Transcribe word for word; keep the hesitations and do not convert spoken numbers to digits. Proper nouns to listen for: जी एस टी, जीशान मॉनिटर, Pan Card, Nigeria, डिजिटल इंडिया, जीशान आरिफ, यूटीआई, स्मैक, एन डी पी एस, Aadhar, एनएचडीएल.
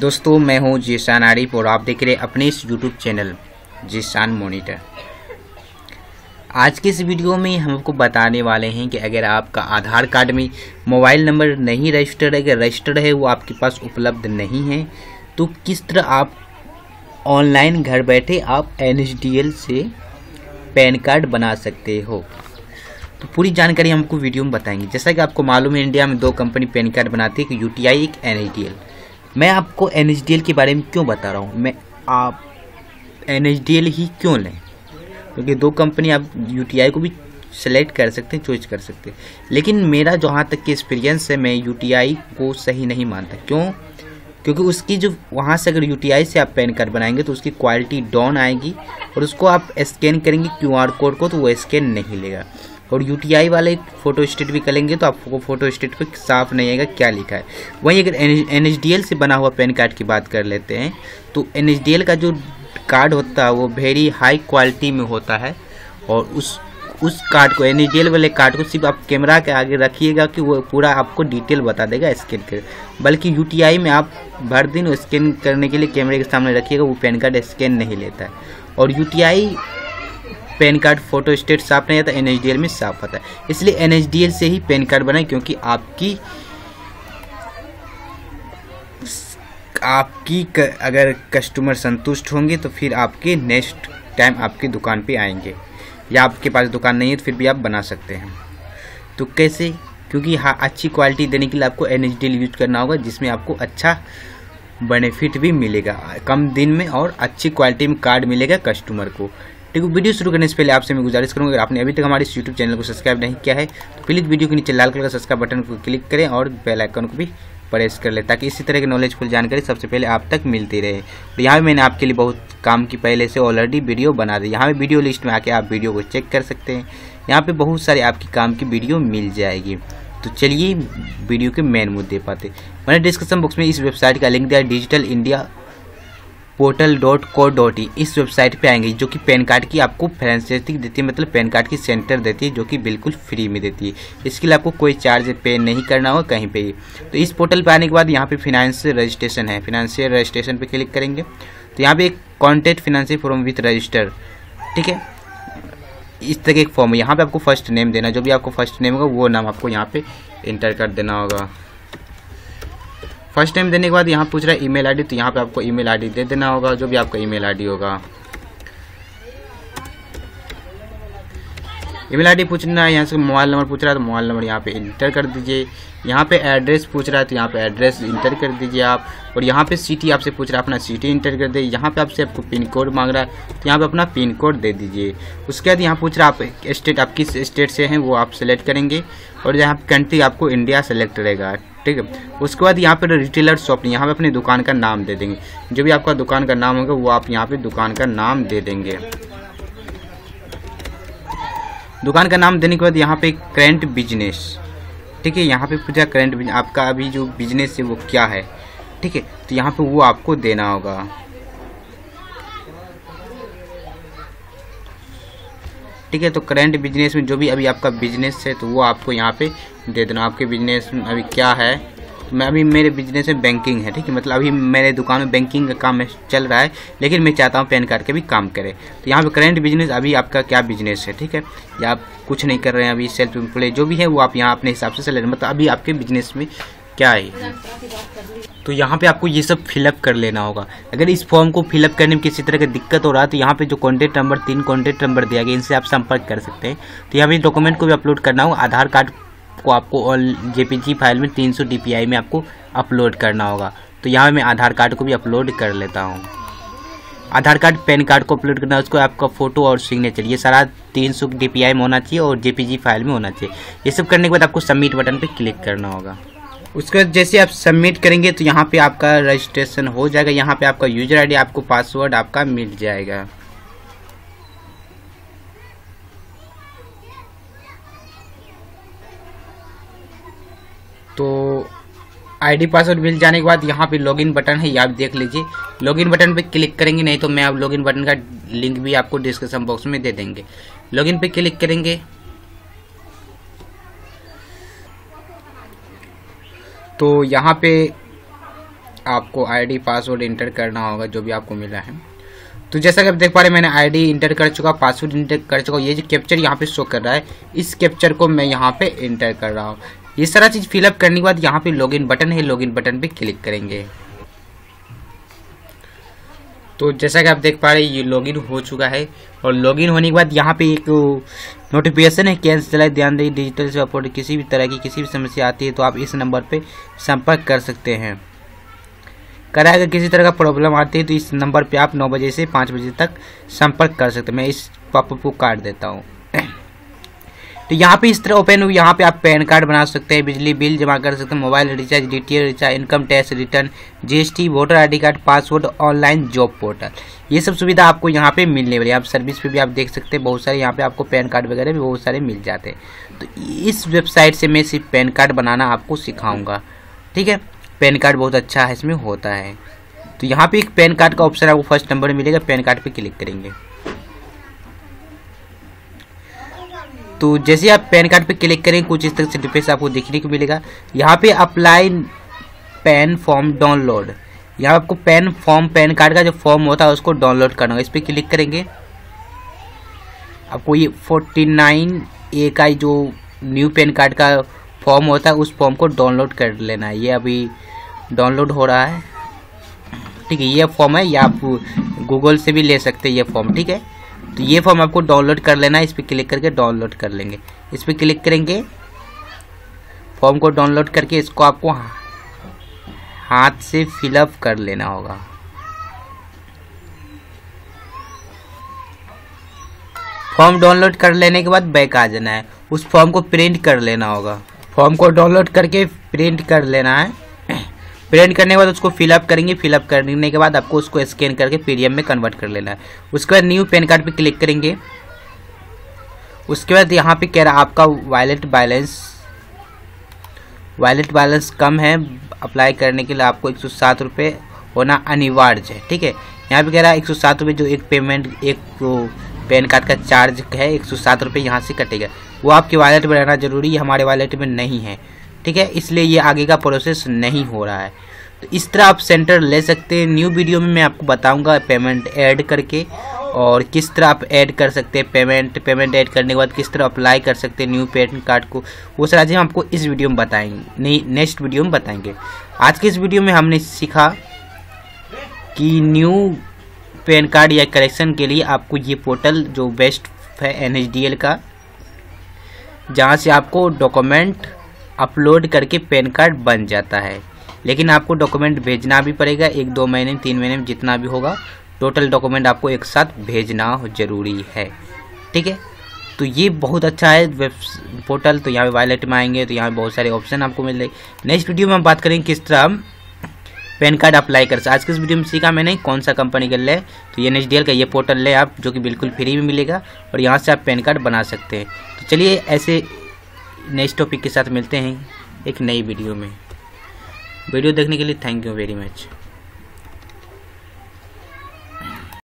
दोस्तों मैं हूं जीशान आरिफ और आप देख रहे हैं अपने इस यूट्यूब चैनल जीशान मॉनिटर। आज के इस वीडियो में हम आपको बताने वाले हैं कि अगर आपका आधार कार्ड में मोबाइल नंबर नहीं रजिस्टर्ड है, अगर रजिस्टर्ड है वो आपके पास उपलब्ध नहीं है तो किस तरह आप ऑनलाइन घर बैठे आप एन एच डी एल से पैन कार्ड बना सकते हो। तो पूरी जानकारी हमको वीडियो में बताएंगे। जैसा कि आपको मालूम है इंडिया में दो कंपनी पैन कार्ड बनाती है, एक यू टी आई एक एन एच डी एल। मैं आपको एन एच डी एल के बारे में क्यों बता रहा हूँ, मैं आप एन एच डी एल ही क्यों लें, क्योंकि दो कंपनी आप यू टी आई को भी सेलेक्ट कर सकते हैं, चॉइस कर सकते हैं। लेकिन मेरा जहाँ तक की एक्सपीरियंस है मैं यू टी आई को सही नहीं मानता। क्यों? क्योंकि उसकी जो वहाँ से अगर यू टी आई से आप पैन कार्ड बनाएंगे तो उसकी क्वालिटी डाउन आएगी और उसको आप स्कैन करेंगे क्यू आर कोड को तो वो स्कैन नहीं लेगा। और यू टी आई वाले फ़ोटो स्टेट भी करेंगे तो आपको फ़ोटो स्टेट पे साफ नहीं आएगा क्या लिखा है। वहीं अगर एन एच डी एल से बना हुआ पैन कार्ड की बात कर लेते हैं तो एन एच डी एल का जो कार्ड होता है वो वेरी हाई क्वालिटी में होता है और उस उस कार्ड को एन एच डी एल वाले कार्ड को सिर्फ आप कैमरा के आगे रखिएगा कि वो पूरा आपको डिटेल बता देगा स्कैन कर। बल्कि यू टी आई में आप भर दिन स्कैन करने के लिए कैमरे के सामने रखिएगा, वो पैन कार्ड स्कैन नहीं लेता है। और U T I PAN card photostat साफ नहीं आता, एन एच डी एल में साफ होता है। इसलिए एन एच डी एल से ही पैन कार्ड बनाएं क्योंकि आपकी आपकी अगर कस्टमर संतुष्ट होंगे तो फिर आपके नेक्स्ट टाइम आपकी दुकान पे आएंगे, या आपके पास दुकान नहीं है तो फिर भी आप बना सकते हैं। तो कैसे? क्योंकि हाँ, अच्छी क्वालिटी देने के लिए आपको N H D L use करना होगा जिसमें आपको अच्छा बेनिफिट भी मिलेगा, कम दिन में और अच्छी क्वालिटी में कार्ड मिलेगा कस्टमर को। ठीक है, वीडियो शुरू करने से पहले आपसे मैं गुजारिश करूँगा अगर आपने अभी तक हमारे इस यूट्यूब चैनल को सब्सक्राइब नहीं किया है तो प्लीज़ वीडियो के नीचे लाल कलर का सब्सक्राइब बटन को क्लिक करें और बेल आइकन को भी प्रेस कर लें ताकि इसी तरह की नॉलेजफुल जानकारी सबसे पहले आप तक मिलती रहे। तो यहाँ मैंने आपके लिए बहुत काम की पहले से ऑलरेडी वीडियो बना दी, यहाँ पर वीडियो लिस्ट में आके आप वीडियो को चेक कर सकते हैं, यहाँ पर बहुत सारे आपकी काम की वीडियो मिल जाएगी। तो चलिए वीडियो के मेन मुद्दे पाते। मैंने डिस्क्रिप्शन बॉक्स में इस वेबसाइट का लिंक दिया, डिजिटल इंडिया portal dot co dot in. इस वेबसाइट पे आएंगे जो कि पैन कार्ड की आपको फ्रेंचाइज देती है, मतलब पैन कार्ड की सेंटर देती है जो कि बिल्कुल फ्री में देती है। इसके लिए आपको कोई चार्ज पे नहीं करना होगा कहीं पे। तो इस पोर्टल पे आने के बाद यहाँ पे फाइनेंशियल रजिस्ट्रेशन है, फाइनेंशियल रजिस्ट्रेशन पे क्लिक करेंगे तो यहाँ पे एक contact financial form with register, ठीक है, इस तरह एक फॉर्म है। यहाँ पर आपको फर्स्ट नेम देना, जो भी आपको फर्स्ट नेम होगा वो नाम आपको यहाँ पर इंटर कर देना होगा। फर्स्ट टाइम देने के बाद यहाँ पूछ रहा है ईमेल आईडी, तो यहाँ पे आपको ईमेल आईडी दे देना होगा, जो भी आपका ईमेल आईडी होगा। ईमेल आईडी पूछना है, यहाँ से मोबाइल नंबर पूछ रहा है तो मोबाइल नंबर यहाँ पे इंटर कर दीजिए। यहाँ पे एड्रेस पूछ रहा है तो यहाँ पे एड्रेस इंटर कर दीजिए आप। और यहाँ पे सिटी आपसे पूछ रहा है, अपना सिटी इंटर कर दीजिए। यहाँ पे आपसे आपको पिन कोड मांग रहा है तो यहाँ पे अपना पिन कोड दे दीजिए। उसके बाद यहाँ पूछ रहा है आप स्टेट, आप किस स्टेट से हैं वो आप सेलेक्ट करेंगे और यहाँ कंट्री आपको इंडिया सेलेक्ट रहेगा, ठीक है। उसके बाद यहाँ पर रिटेलर शॉप, यहाँ पर अपनी दुकान का नाम दे देंगे, जो भी आपका दुकान का नाम होगा वो आप यहाँ पर दुकान का नाम दे देंगे। दुकान का नाम देने के बाद यहाँ पे करंट बिजनेस, ठीक है, यहाँ पे पूछा करंट बिजनेस आपका अभी जो बिजनेस है वो क्या है, ठीक है, तो यहाँ पे वो आपको देना होगा। ठीक है, तो करंट बिजनेस में जो भी अभी आपका बिजनेस है तो वो आपको यहाँ पे दे देना। आपके बिजनेस में अभी क्या है, मैं अभी मेरे बिजनेस में बैंकिंग है, ठीक है, मतलब अभी मेरे दुकान में बैंकिंग का काम चल रहा है लेकिन मैं चाहता हूँ पैन कार्ड के भी काम करे। तो यहाँ पे करंट बिजनेस अभी आपका क्या बिजनेस है, ठीक है, या आप कुछ नहीं कर रहे हैं अभी, सेल्फ एम्प्लॉय जो भी है वो आप यहाँ अपने हिसाब से सेलेक्ट, मतलब अभी आपके बिजनेस में क्या है तो यहाँ पे आपको ये सब फिलअप कर लेना होगा। अगर इस फॉर्म को फिलअप करने में किसी तरह की दिक्कत हो रहा है तो यहाँ पे जो कॉन्टैक्ट नंबर, तीन कॉन्टैक्ट नंबर दिया गया, इनसे आप संपर्क कर सकते हैं। तो यहाँ पे डॉक्यूमेंट को भी अपलोड करना होगा, आधार कार्ड को आपको और जेपीजी फाइल में तीन सौ डीपीआई में आपको अपलोड करना होगा। तो यहाँ मैं आधार कार्ड को भी अपलोड कर लेता हूँ। आधार कार्ड, पैन कार्ड को अपलोड करना है, उसको आपका फ़ोटो और सिग्नेचर ये सारा तीन सौ डीपीआई में होना चाहिए और जेपीजी फाइल में होना चाहिए। ये सब करने के बाद आपको सबमिट बटन पे क्लिक करना होगा। उसके बाद जैसे आप सबमिट करेंगे तो यहाँ पर आपका रजिस्ट्रेशन हो जाएगा। यहाँ पर आपका यूजर आई डी, आपको पासवर्ड आपका मिल जाएगा। तो आईडी पासवर्ड मिल जाने के बाद यहाँ पे लॉगिन बटन है, ये आप देख लीजिए, लॉगिन बटन पे क्लिक करेंगे, नहीं तो मैं आप लॉगिन बटन का लिंक भी आपको डिस्क्रिप्शन बॉक्स में दे देंगे। लॉगिन पे क्लिक करेंगे तो यहाँ पे आपको आईडी पासवर्ड इंटर करना होगा जो भी आपको मिला है। तो जैसा कि आप देख पा रहे हैं मैंने आईडी इंटर कर चुका, पासवर्ड इंटर कर चुका, ये जो कैप्चर यहाँ पे शो कर रहा है इस कैप्चर को मैं यहाँ पे इंटर कर रहा हूँ। ये सारा चीज़ फिलअप करने के बाद यहाँ पे लॉगिन बटन है, लॉगिन बटन पे क्लिक करेंगे। तो जैसा कि आप देख पा रहे हैं ये लॉगिन हो चुका है और लॉगिन होने के बाद यहाँ पे एक नोटिफिकेशन है कैंसिल है, ध्यान दें डिजिटल सेवा पोर्टल किसी भी तरह की किसी भी समस्या आती है तो आप इस नंबर पर संपर्क कर सकते हैं। कराया अगर किसी तरह का प्रॉब्लम आती है तो इस नंबर पे आप नौ बजे से पाँच बजे तक संपर्क कर सकते हैं। मैं इस पॉपअप को काट देता हूँ। तो यहाँ पे इस तरह ओपन हुई, यहाँ पे आप पैन कार्ड बना सकते हैं, बिजली बिल जमा कर सकते हैं, mobile recharge, D T H recharge, income tax return, जी एस टी, voter I D card, password, online job portal, ये सब सुविधा आपको यहाँ पे मिलने वाली है। आप सर्विस पे भी आप देख सकते हैं बहुत सारे यहाँ पे आपको पैन कार्ड वगैरह भी बहुत सारे मिल जाते हैं। तो इस वेबसाइट से मैं सिर्फ पैन कार्ड बनाना आपको सिखाऊँगा, ठीक है। पैन कार्ड बहुत अच्छा है इसमें होता है। तो यहाँ पे एक पैन कार्ड का ऑप्शन आपको फर्स्ट नंबर में मिलेगा, पैन कार्ड पे क्लिक करेंगे। तो जैसे आप पैन कार्ड पे क्लिक करेंगे कुछ इस तरह से इंटरफेस आपको देखने को मिलेगा। यहाँ पे अप्लाई पैन फॉर्म डाउनलोड, यहाँ आपको पैन फॉर्म पैन कार्ड का जो फॉर्म होता है उसको डाउनलोड करना होगा, इस पर क्लिक करेंगे। आपको ये फोर्टी नाइन ए का जो न्यू पैन कार्ड का फॉर्म होता है उस फॉर्म को डाउनलोड कर लेना है, ये अभी डाउनलोड हो रहा है, ठीक है। ये फॉर्म है, ये आप गूगल से भी ले सकते हैं ये फॉर्म, ठीक है। तो ये फॉर्म आपको डाउनलोड कर लेना है, इस पर क्लिक करके डाउनलोड कर लेंगे, इस पर क्लिक करेंगे। फॉर्म को डाउनलोड करके इसको आपको हाथ से फिलअप कर लेना होगा। फॉर्म डाउनलोड कर लेने के बाद बैक आ जाना है, उस फॉर्म को प्रिंट कर लेना होगा। फॉर्म को डाउनलोड करके प्रिंट कर लेना है, प्रिंट करने के बाद उसको फिलअप करेंगे, फिलअप करने के बाद आपको उसको स्कैन करके पीडीएफ में कन्वर्ट कर लेना है। उसके बाद न्यू पैन कार्ड पे क्लिक करेंगे। उसके बाद यहाँ पे कह रहा है आपका वॉलेट बैलेंस वॉलेट बैलेंस कम है, अप्लाई करने के लिए आपको एक सौ सात रुपये होना अनिवार्य है, ठीक है। यहाँ पे कह रहा है एक सौ सात रुपये जो एक पेमेंट एक पैन कार्ड का चार्ज है, एक सौ सात रुपये यहाँ से कटेगा, वो आपके वॉलेट में रहना जरूरी है, हमारे वॉलेट में नहीं है, ठीक है, इसलिए ये आगे का प्रोसेस नहीं हो रहा है। तो इस तरह आप सेंटर ले सकते हैं। न्यू वीडियो में मैं आपको बताऊंगा पेमेंट ऐड करके और किस तरह आप ऐड कर सकते हैं पेमेंट, पेमेंट ऐड करने के बाद किस तरह अप्लाई कर सकते हैं न्यू पैन कार्ड को, वो सारा चीज़ हम आपको इस वीडियो में बताएंगे, नहीं नेक्स्ट वीडियो में बताएंगे। आज के इस वीडियो में हमने सीखा कि न्यू पैन कार्ड या करेक्शन के लिए आपको ये पोर्टल जो बेस्ट है एन एच डी एल का, जहाँ से आपको डॉक्यूमेंट अपलोड करके पैन कार्ड बन जाता है, लेकिन आपको डॉक्यूमेंट भेजना भी पड़ेगा एक दो महीने तीन महीने में जितना भी होगा, टोटल डॉक्यूमेंट आपको एक साथ भेजना ज़रूरी है, ठीक है। तो ये बहुत अच्छा है वेब पोर्टल। तो यहाँ पे वॉलेट में आएंगे तो यहाँ पे बहुत सारे ऑप्शन आपको मिल रहे। नेक्स्ट वीडियो में हम बात करेंगे किस तरह हम पैन कार्ड अप्लाई कर सकते। आज के इस वीडियो में सीखा मैंने कौन सा कंपनी का ले, तो ये एन एच डी एल का ये पोर्टल ले आप, जो कि बिल्कुल फ्री में मिलेगा और यहाँ से आप पैन कार्ड बना सकते हैं। तो चलिए ऐसे नेक्स्ट टॉपिक के साथ मिलते हैं एक नई वीडियो में। वीडियो देखने के लिए थैंक यू वेरी मच।